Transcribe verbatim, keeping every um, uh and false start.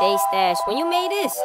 Jstash, when you made this?